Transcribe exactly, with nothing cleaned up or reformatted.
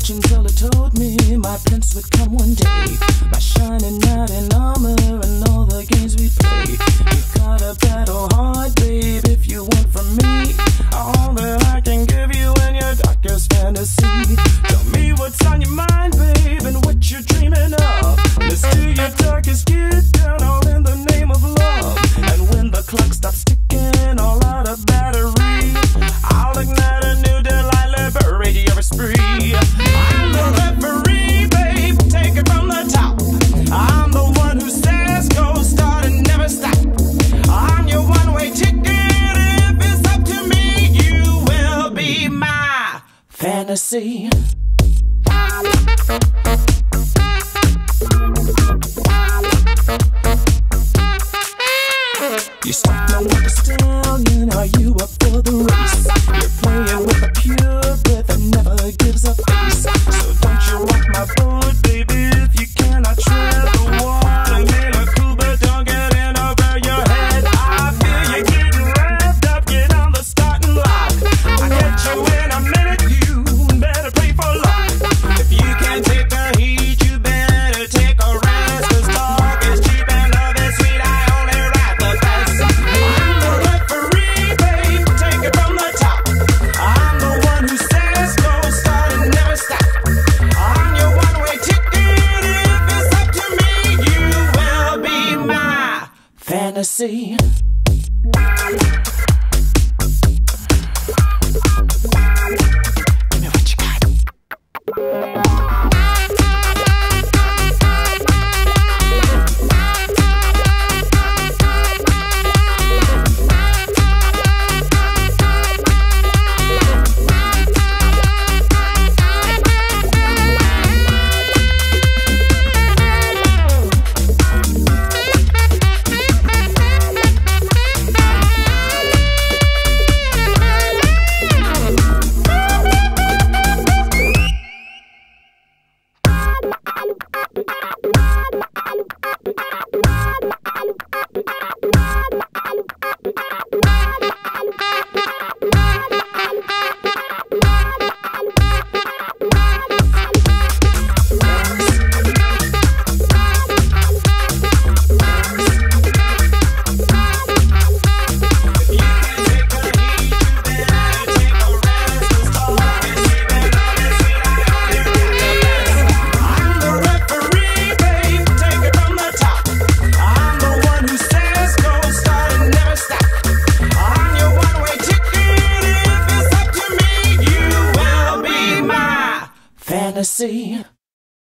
searching till it told me my prince would come one day, my shining knight in armor and all the games we play. You gotta battle hard, babe, if you want from me all that I can give you in your darkest fantasy. Tell me what's on your mind, babe, and what you're dreaming of. Let's do your darkest, get down all in the name of love. And when the clock stops ticking, all out of battery, I'll ignite a new delight, liberate your spree. I'm the referee, babe, take it from the top. I'm the one who says go, start and never stop. I'm your one-way ticket, if it's up to me, you will be my fantasy. You start me with a stallion, are you up for the race? You're playing with a purebred that never gives a face. So don't you rock my boat, baby, if you cannot tread the water. In a Cuba, don't get in over your head. I feel you getting wrapped up, get on the starting block. I get you in a minute, you better pray for luck. If you can't take the heat, you better take a rest. Cause talk is cheap and love is sweet, I only ride the fast. Fantasy. Give me what you got. Fantasy.